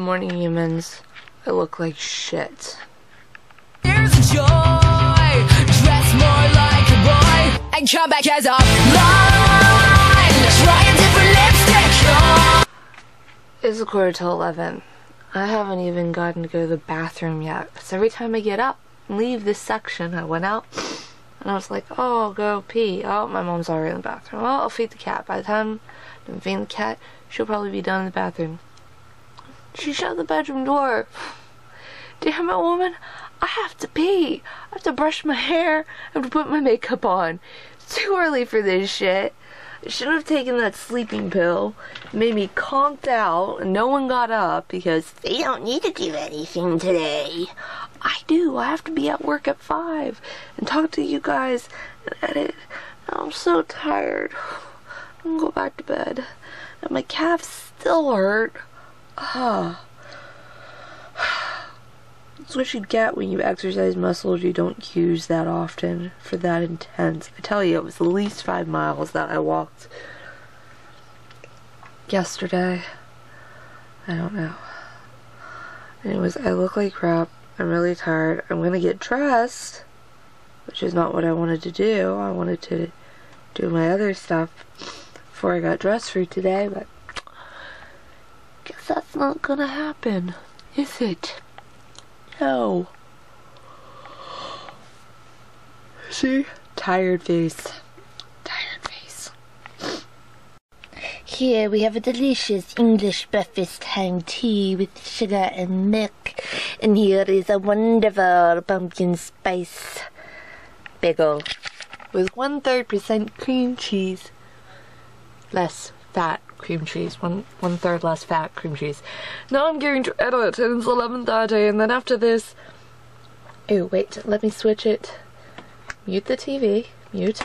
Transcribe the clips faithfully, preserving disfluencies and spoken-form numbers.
Good morning, humans. I look like shit. There's joy, dress more like a boy, and come back as a line. Try a different lipstick. It's a quarter till eleven. I haven't even gotten to go to the bathroom yet. Because every time I get up and leave this section, I went out and I was like, oh, I'll go pee. Oh, my mom's already in the bathroom. Oh, I'll feed the cat. By the time I'm feeding the cat, she'll probably be done in the bathroom. She shut the bedroom door. Damn it, woman. I have to pee. I have to brush my hair. I have to put my makeup on. It's too early for this shit. I should have taken that sleeping pill. Made me conked out and no one got up because they don't need to do anything today. I do. I have to be at work at five and talk to you guys and edit. I'm so tired. I'm gonna go back to bed. And my calves still hurt. Huh. That's what you get when you exercise muscles you don't use that often for that intense. I tell you, it was at least five miles that I walked yesterday. I don't know. Anyways, I look like crap. I'm really tired. I'm gonna get dressed, which is not what I wanted to do. I wanted to do my other stuff before I got dressed for today, but guess that's not gonna happen, is it? No. See? Tired face. Tired face. Here we have a delicious English breakfast time tea with sugar and milk. And here is a wonderful pumpkin spice bagel with one third percent cream cheese. Less fat cream cheese, one one third less fat cream cheese. Now I'm going to edit and it's eleven thirty, and then after this, oh wait, let me switch it, mute the T V, mute,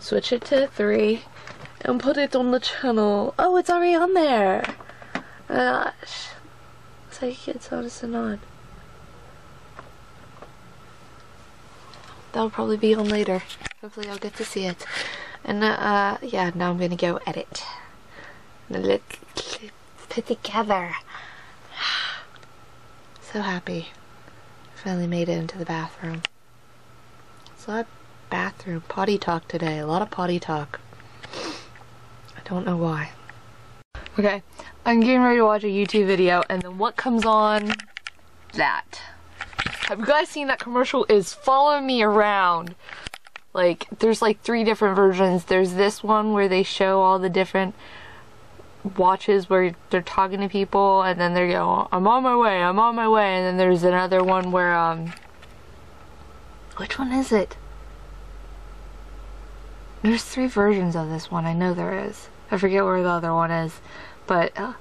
switch it to three, and put it on the channel. Oh, it's already on there. Oh my gosh, it's like it's on and on. That'll probably be on later. Hopefully I'll get to see it. And uh, yeah, now I'm gonna go edit. Let's put together. So happy. Finally made it into the bathroom. It's a lot of bathroom potty talk today. A lot of potty talk. I don't know why. Okay, I'm getting ready to watch a YouTube video, and then what comes on? That. Have you guys seen that commercial? Is Follow Me Around. Like, there's like three different versions. There's this one where they show all the different watches where they're talking to people, and then they go, I'm on my way, I'm on my way. And then there's another one where, um, which one is it? There's three versions of this one. I know there is. I forget where the other one is, but uh,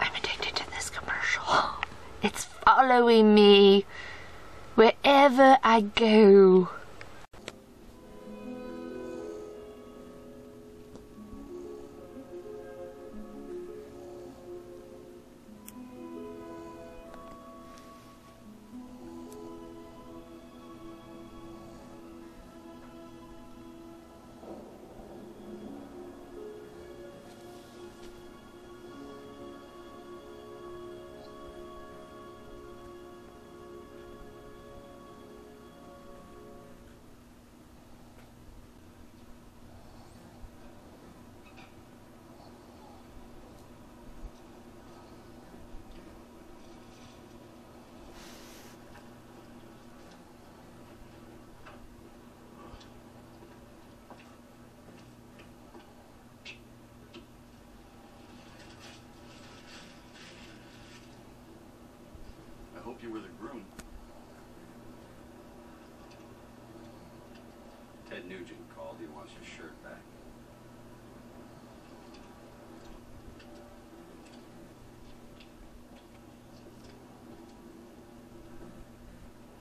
I'm addicted to this commercial. It's following me wherever I go. You were the groom. Ted Nugent called. He wants his shirt back.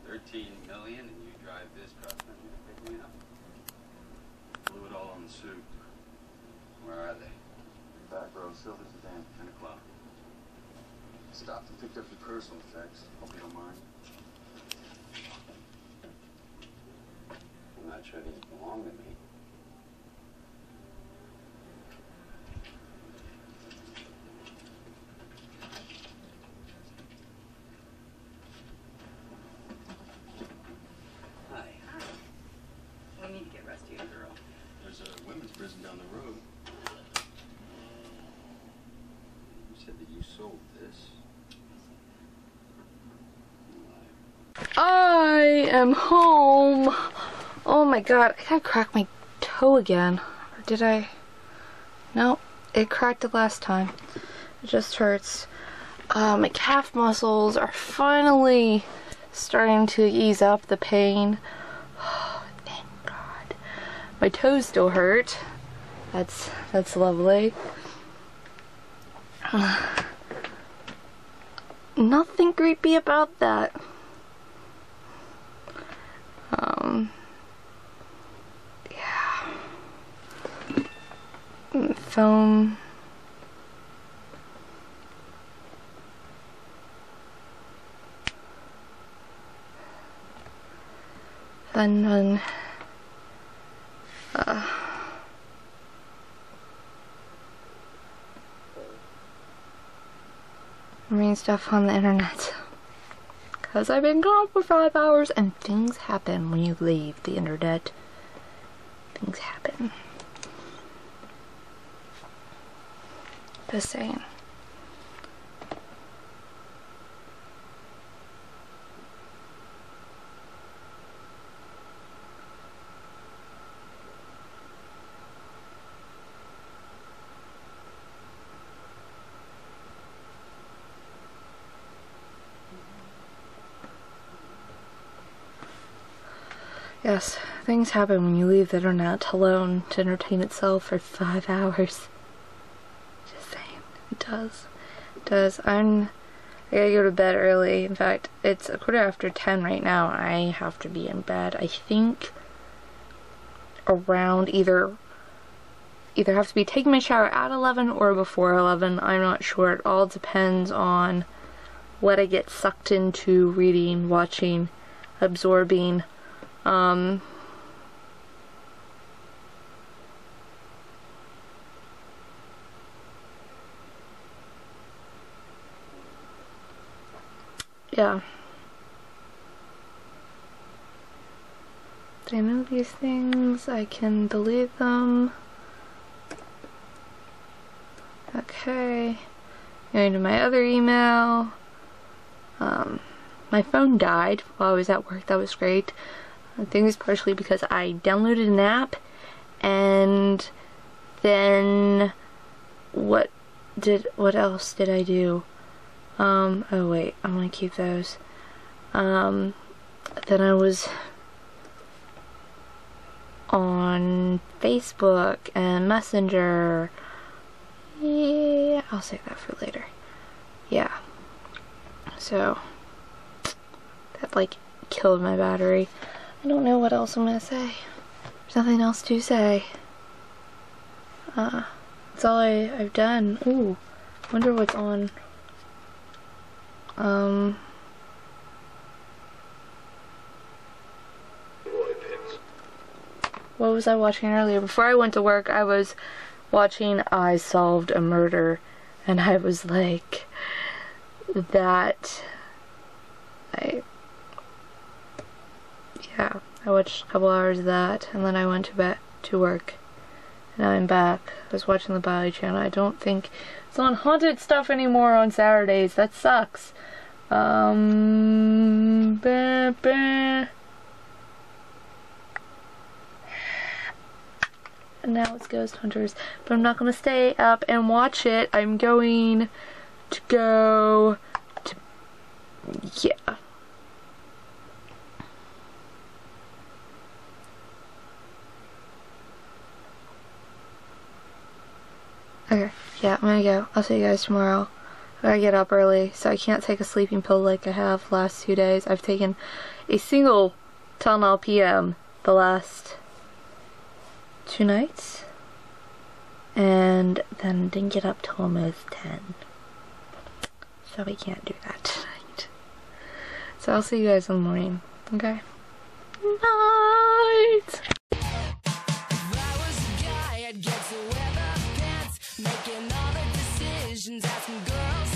Thirteen million, and you drive this truck and you pick me up. Blew it all on the suit. Where are they? Back row, Silver Sedan, ten o'clock. Stopped and picked up your personal effects. Hope you don't mind. I'm not sure these belong to me. you sold this. I am home. Oh my god, I think I cracked my toe again. Or did I? No, it cracked it last time. It just hurts. Uh, my calf muscles are finally starting to ease up the pain. Oh, thank God. My toes still hurt. That's that's lovely. Uh, nothing creepy about that. Um. Yeah. Film. Fun, fun. Uh. Reading stuff on the internet. Because I've been gone for five hours and things happen when you leave the internet. Things happen. Just saying. Yes, things happen when you leave the internet alone to entertain itself for five hours. Just saying, it does. It does. I'm, I gotta go to bed early. In fact, it's a quarter after ten right now. I have to be in bed, I think, around either, either have to be taking my shower at eleven or before eleven. I'm not sure. It all depends on what I get sucked into reading, watching, absorbing. Um, yeah. Do I know these things? I can delete them. Okay. Going to my other email. Um, my phone died while I was at work. That was great. I think it's partially because I downloaded an app, and then what did what else did I do? Um, oh wait, I'm gonna keep those. Um, then I was on Facebook and Messenger. Yeah, I'll save that for later. Yeah. So that like killed my battery. I don't know what else I'm gonna say. There's nothing else to say. Uh, that's all I, I've done. Ooh, wonder what's on. Um. What was I watching earlier? Before I went to work, I was watching I Solved a Murder, and I was like, that. I. Yeah, I watched a couple hours of that, and then I went to bed to work. Now I'm back. I was watching the Bali channel. I don't think it's on haunted stuff anymore on Saturdays. That sucks. Um, bah, bah. And now it's Ghost Hunters, but I'm not gonna stay up and watch it. I'm going to go to yeah. Okay, yeah, I'm gonna go. I'll see you guys tomorrow. I gotta get up early, so I can't take a sleeping pill like I have the last two days. I've taken a single Tylenol P M the last two nights, and then didn't get up till almost ten. So we can't do that tonight. So I'll see you guys in the morning, okay? Night! Making all the decisions, asking girls